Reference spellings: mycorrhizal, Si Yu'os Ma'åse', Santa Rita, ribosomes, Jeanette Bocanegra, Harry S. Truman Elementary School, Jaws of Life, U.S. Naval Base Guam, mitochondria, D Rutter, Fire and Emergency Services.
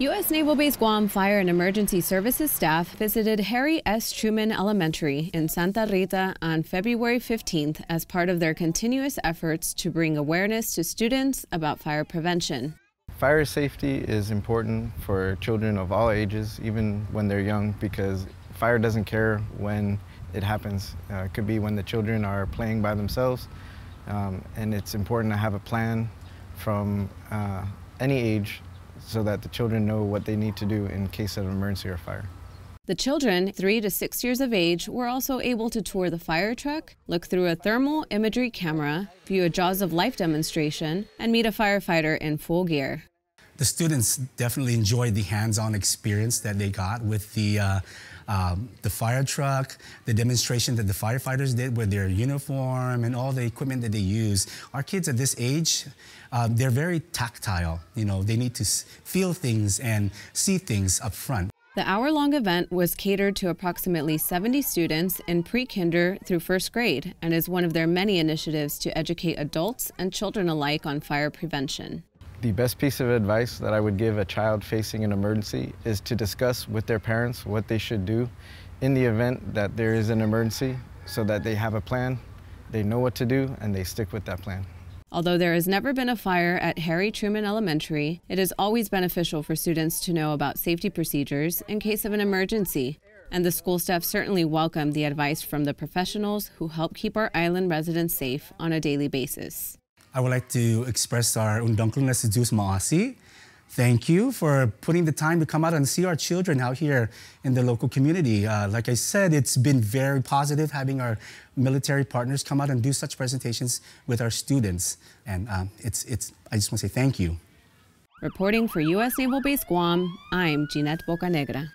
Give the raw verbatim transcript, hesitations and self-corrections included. U S Naval Base Guam Fire and Emergency Services staff visited Harry S. Truman Elementary in Santa Rita on February fifteenth as part of their continuous efforts to bring awareness to students about fire prevention. Fire safety is important for children of all ages, even when they're young, because fire doesn't care when it happens. Uh, it could be when the children are playing by themselves, um, and it's important to have a plan from uh, any age, so that the children know what they need to do in case of emergency or fire. The children, three to six years of age, were also able to tour the fire truck, look through a thermal imagery camera, view a Jaws of Life demonstration, and meet a firefighter in full gear. The students definitely enjoyed the hands-on experience that they got with the, uh, um, the fire truck, the demonstration that the firefighters did with their uniform and all the equipment that they use. Our kids at this age, uh, they're very tactile. You know, they need to feel things and see things up front. The hour-long event was catered to approximately seventy students in pre-kinder through first grade and is one of their many initiatives to educate adults and children alike on fire prevention. The best piece of advice that I would give a child facing an emergency is to discuss with their parents what they should do in the event that there is an emergency, so that they have a plan, they know what to do, and they stick with that plan. Although there has never been a fire at Harry Truman Elementary, it is always beneficial for students to know about safety procedures in case of an emergency, and the school staff certainly welcome the advice from the professionals who help keep our island residents safe on a daily basis. I would like to express our undungklung na Si Yu'os Ma'åse'. Thank you for putting the time to come out and see our children out here in the local community. Uh, like I said, it's been very positive having our military partners come out and do such presentations with our students. And um, it's, it's, I just want to say thank you. Reporting for U S Naval Base Guam, I'm Jeanette Bocanegra.